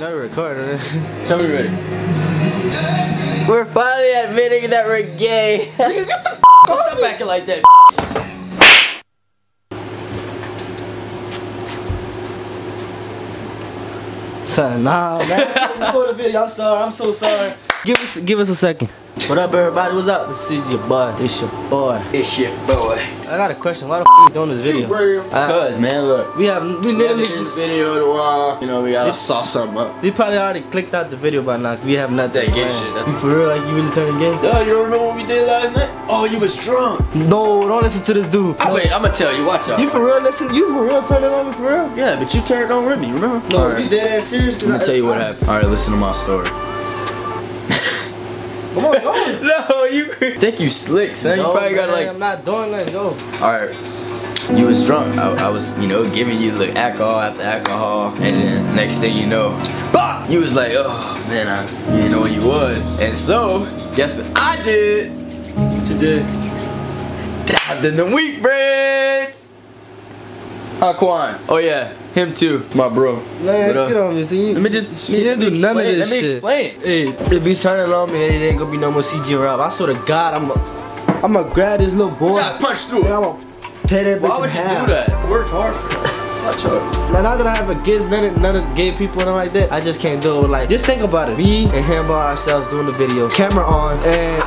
No recording. Tell me ready. We're finally admitting that we're gay. Nigga, get the f***. Stop acting like that. Nah, man. Record a video. I'm sorry. I'm so sorry. Give us a second. What up, everybody? What's up? This is your boy. It's your boy. It's your boy. I got a question. Why the f*** you doing this video? Because, man, look. We literally did this video in a while. You know, we gotta saw something up. We probably already clicked out the video by now. We have not that gay shit. You for real? Like, you really turning gay? No, you don't remember what we did last night? Oh, you was drunk. No, don't listen to this dude. Wait, I'm gonna tell you. Watch out. You for real? Listen, you for real turning on me for real? Yeah, but you turned on with me, remember? No, we did that serious. I'm gonna tell you what happened. Alright, listen to my story. Come on, go. No, you think you slick, son. No, you probably got like. I'm not doing that, go. Alright. You was drunk. I was, you know, giving you like alcohol after alcohol. And then next thing you know, bah! You was like, oh, man, I didn't know what you was. And so, guess what I did? What you did? Dived in the wheat breads. Haquan. Oh, yeah. Him too, my bro. Man, get on me, see? Let me explain. Hey, if you turn it on me, it ain't gonna be no more CGandRob. I swear to God, I'm gonna grab this little boy. I punch through it. I'm gonna tear that bitch in half. Why would you do that? Worked hard. Watch out. Now that I have against none of gay people and like that, I just can't do it. Like, just think about it. Me and him by ourselves doing the video, camera on, and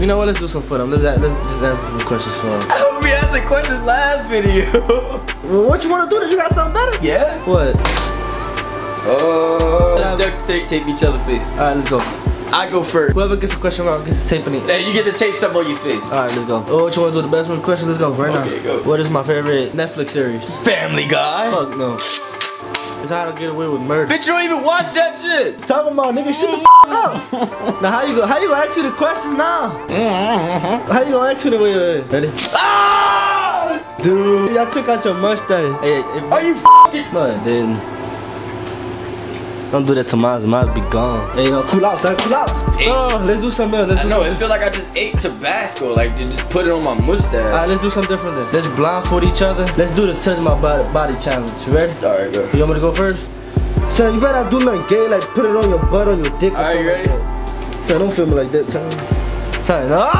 you know what? Let's do some for them. Let's just answer some questions for them. We answered questions last video. What you wanna do? You got something better? Yeah. What? Oh. Let's duct tape each other's face. All right, let's go. I go first. Whoever gets the question wrong gets the tape in it. Hey, you get the tape something on your face. All right, let's go. Oh, what you wanna do? The best one question. Let's go right now. Okay, go. What is my favorite Netflix series? Family Guy. Fuck no. It's how to get away with murder. Bitch, you don't even watch that shit. Talk about nigga, shut the f up. Now how you ask you the questions now? How you gonna ask you the way? Ready? Ah! Dude, y'all took out your mustache. Hey, are you f***ing? No, it didn't. Don't do that to mine be gone. Hey, yo, cool out, son, cool out. Oh, let's do something else. I know, it feels like I just ate Tabasco. Like, they just put it on my mustache. Alright, let's do something different then. Let's blindfold each other. Let's do the touch my body challenge. You ready? Alright, go. You want me to go first? Son, you better do nothing gay, like put it on your butt, on your dick, or something. Alright, you ready? Like son, don't feel me like that, son. Son, no!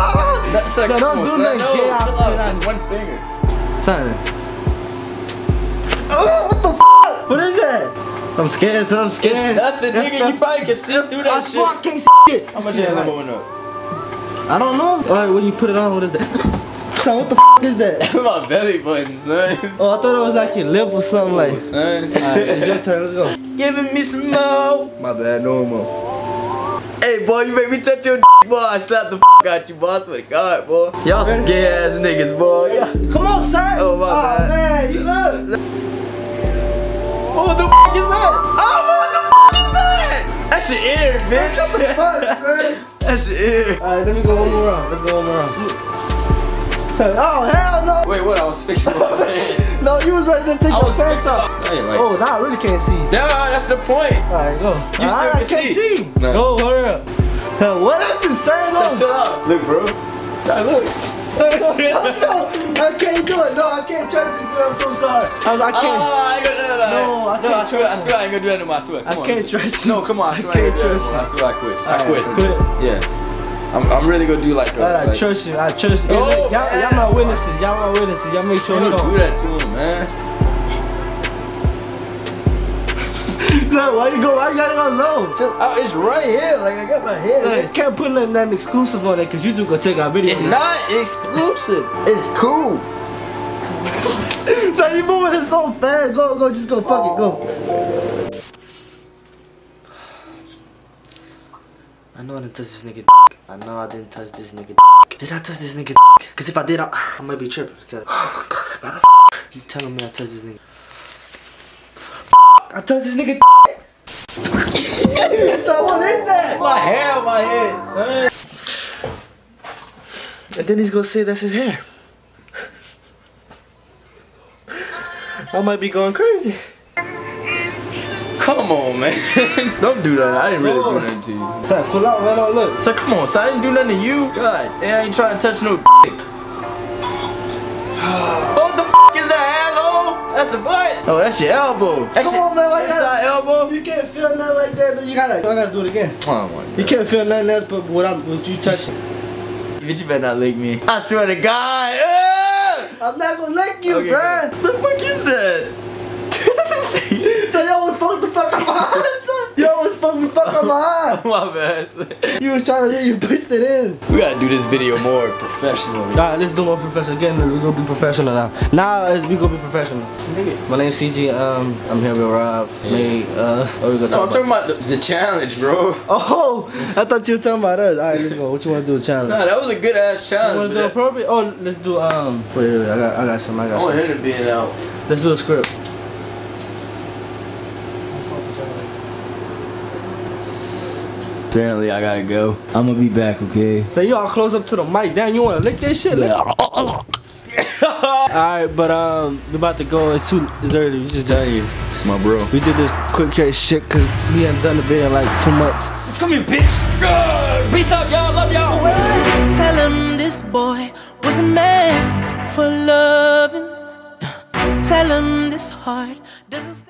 Son, don't do nothing gay. No, chill out, it's one finger. Son. Oh, what the f? What is that? I'm scared, son. I'm scared. It's nothing, nigga. You probably can sit through that shit. I can't see it. How much is that going up? I don't know. Alright, when you put it on, what is that? Son, what the f is that? That's my belly button, son. Oh, I thought it was like your lip or something, like. Son. Alright, it's your turn. Let's go. Giving me some more. My bad, no more. Hey, boy, you make me touch your d, boy. I slapped the f out you, boy. I swear to God, boy. Y'all some gay ass niggas, boy. Yeah. Come on, son. Oh, my bad. Oh, man, you look. Oh, what the f is that? Oh, what the f is that? That's your ear, bitch. What the fuck, son? That's your ear. Alright, let me go one more round. Let's go one more round. Oh, hell no. Wait, what? I was fixing my pants. No, you was ready to take your pants off. Oh, now I really can't see. Nah, that's the point. Alright, go. You still can see. Go, hurry up. What else is saying? Shut up. Look, bro. Look. No, I can't do it. No, I can't trust this girl. I'm so sorry. I can't. No, I can't trust you. I swear I ain't gonna do that to my sweat. I can't trust you. No, come on. I can't trust you. I swear I quit. I quit. Yeah. I'm really gonna do like that. I trust you. I trust you. Y'all my witnesses. Y'all my witnesses. Y'all make sure you don't do that to him, man. Why you go? I gotta go low. It's right here. Like I got my head. Like, I can't put nothing exclusive on it because you two gonna take our video. It's not exclusive. It's cool. So you moving it so fast. Go, just go. Fuck it, go. I know I didn't touch this nigga. I know I didn't touch this nigga. Did I touch this nigga? Because if I did, I might be tripping. Oh my God, why the you telling me I touched this nigga? I touched this nigga. So what is that? My hair on my head, son. And then he's gonna say that's his hair. I might be going crazy. Come on, man. Don't do that. I didn't really do nothing to you. Pull out, man. Don't look. So come on, so I didn't do nothing to you. God, I ain't trying to touch no. What the f is that, asshole? That's a butt. Oh, that's your elbow. That's Come on, man. That's our elbow. You can't feel nothing like that. Dude. I gotta do it again. Oh my God. You can't feel nothing else but what you touch. Bitch, you better not lick me. I swear to God. I'm not gonna lick you, okay, bruh. What the fuck is that? So y'all was supposed to fuck up my ass. Y'all was supposed to fuck up my ass. My bad. You was trying to get you pushed it in. We gotta do this video more professional. Alright, let's do more professional. Again, we gonna be professional now. We gonna be professional. My name's CG. I'm here with Rob. I'm talking about the challenge, bro. Oh, I thought you were talking about us. Alright, let's go. What you wanna do? A challenge? Nah, that was a good ass challenge. You wanna do that appropriate? Oh, let's do Wait, I got some. I want him to be out. Let's do a script. Apparently, I gotta go. I'm gonna be back, okay? So, y'all close up to the mic. Damn, you wanna lick that shit? Yeah. Alright, but we're about to go. It's early. We just tell you. It's my bro. We did this quick case shit because we haven't done the video in like 2 months. It's gonna be bitch. Peace out, y'all. Love y'all. Tell him this boy wasn't meant for loving. Tell him this heart doesn't.